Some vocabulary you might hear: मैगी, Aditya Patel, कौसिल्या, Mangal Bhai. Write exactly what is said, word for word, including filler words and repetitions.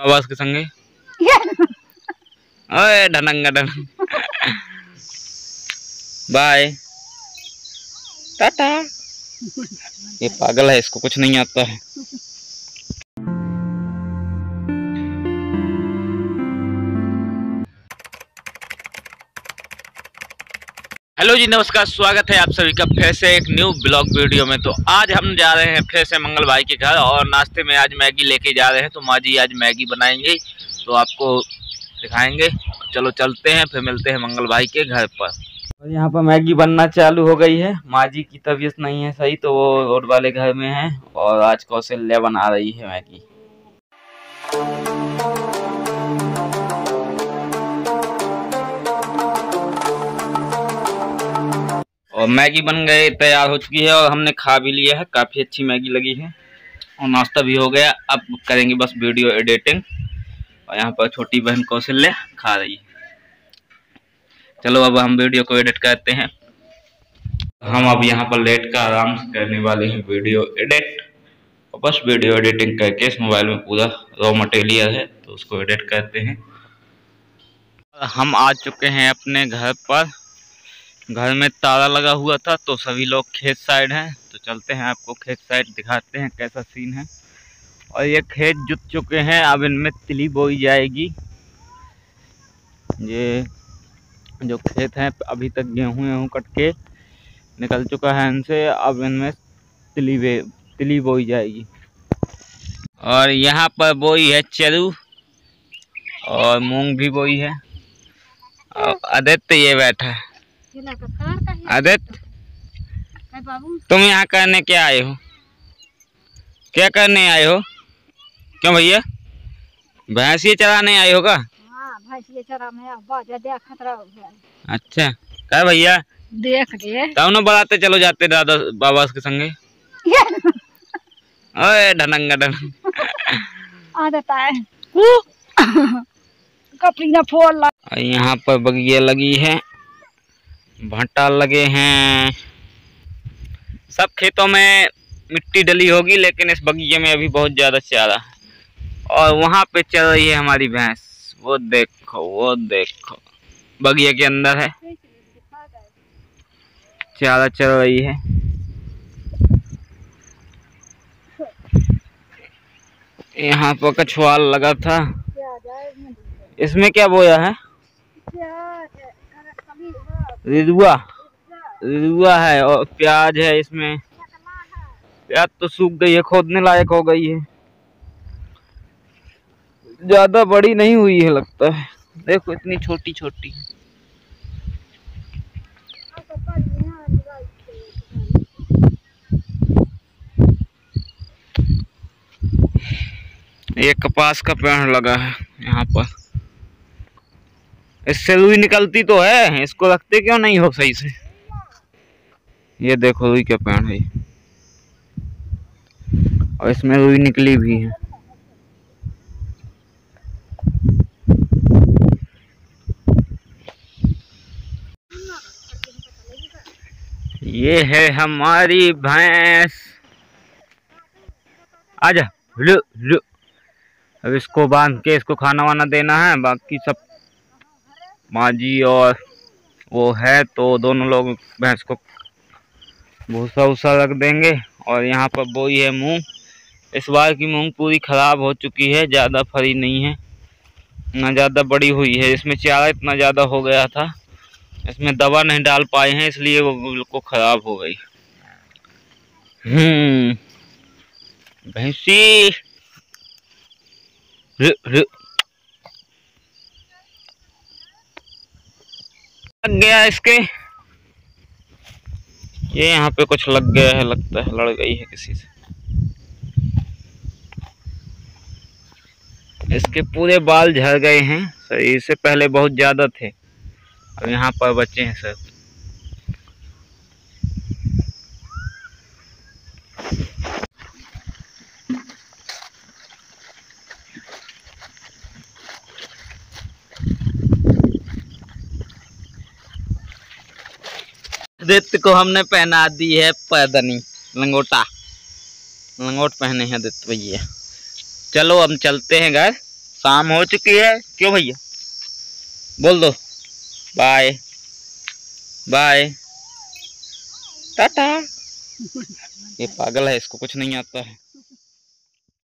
बाबा के संगे ओए डनंगा डनंग बाय टाटा। ये पागल है, इसको कुछ नहीं आता है। हेलो जी नमस्कार, स्वागत है आप सभी का फिर से एक न्यू ब्लॉग वीडियो में। तो आज हम जा रहे हैं फिर से मंगल भाई के घर और नाश्ते में आज मैगी लेके जा रहे हैं। तो माँ जी आज मैगी बनाएंगे तो आपको दिखाएंगे। चलो चलते हैं, फिर मिलते हैं मंगल भाई के घर पर। और यहाँ पर मैगी बनना चालू हो गई है। माँ जी की तबीयत नहीं है सही तो वो रोड वाले घर में है और आज कौसिल्या बना रही है मैगी। और मैगी बन गए, तैयार हो चुकी है और हमने खा भी लिया है। काफ़ी अच्छी मैगी लगी है और नाश्ता भी हो गया। अब करेंगे बस वीडियो एडिटिंग। और यहाँ पर छोटी बहन कौशल्या खा रही है। चलो अब हम वीडियो को एडिट करते हैं। हम अब यहाँ पर लेट कर आराम से करने वाले हैं वीडियो एडिट। और बस वीडियो एडिटिंग करके इस मोबाइल में पूरा रॉ मटेरियल है तो उसको एडिट करते हैं। हम आ चुके हैं अपने घर पर। घर में ताला लगा हुआ था तो सभी लोग खेत साइड हैं। तो चलते हैं, आपको खेत साइड दिखाते हैं कैसा सीन है। और ये खेत जुत चुके हैं, अब इनमें तिली बोई जाएगी। ये जो खेत हैं अभी तक गेहूं गेहूँ कट के निकल चुका है इनसे, अब इनमें तिली बे तिली बोई जाएगी। और यहाँ पर बोई है चरू और मूंग भी बोई है। और आदित्य ये बैठा है। आदित्य तुम यहाँ करने क्या आए हो? क्या करने आए हो? क्यों भैया, भैंसिए चराने आए होगा? अच्छा क्या भैया, देख तब ना बढ़ाते चलो जाते दादा बाबा के संगे ओए ढनंगा डन। यहाँ पर बगिया लगी है, भट्टा लगे हैं। सब खेतों में मिट्टी डली होगी लेकिन इस बगीचे में अभी बहुत ज़्यादा चारा। और वहाँ पे चल रही है हमारी भैंस, वो देखो वो देखो बगिया के अंदर है, चारा चल रही है। यहाँ पर कछुआल लगा था। इसमें क्या बोया है? रिदुआ रिदुआ है और प्याज है। इसमें प्याज तो सूख गई है, खोदने लायक हो गई है, ज्यादा बड़ी नहीं हुई है लगता है। देखो इतनी छोटी छोटी। ये कपास का पेड़ लगा है यहाँ पर, इससे रुई निकलती तो है, इसको रखते क्यों नहीं हो सही से। ये देखो रुई का पेड़ है और इसमें रुई निकली भी है। ये है हमारी भैंस। आजा लो लो। अब इसको बांध के इसको खाना वाना देना है, बाकी सब माँ जी और वो है तो दोनों लोग भैंस को भूसा उसा रख देंगे। और यहाँ पर बोई है मूंग। इस बार की मूंग पूरी ख़राब हो चुकी है, ज़्यादा फरी नहीं है ना ज़्यादा बड़ी हुई है। इसमें चारा इतना ज़्यादा हो गया था, इसमें दवा नहीं डाल पाए हैं इसलिए वो बिल्कुल ख़राब हो गई। हम्म भैंसी रु, रु। लग गया इसके, ये यहाँ पे कुछ लग गया है लगता है, लड़ गई है किसी से। इसके पूरे बाल झड़ गए हैं, शरीर से पहले बहुत ज्यादा थे, अब यहाँ पर बचे हैं सर। आदित्य को हमने पहना दी है पैदनी लंगोटा, लंगोट पहने हैं आदित्य भैया। चलो हम चलते हैं घर, शाम हो चुकी है, क्यों भैया? बोल दो बाय बाय टाटा। ये पागल है, इसको कुछ नहीं आता है।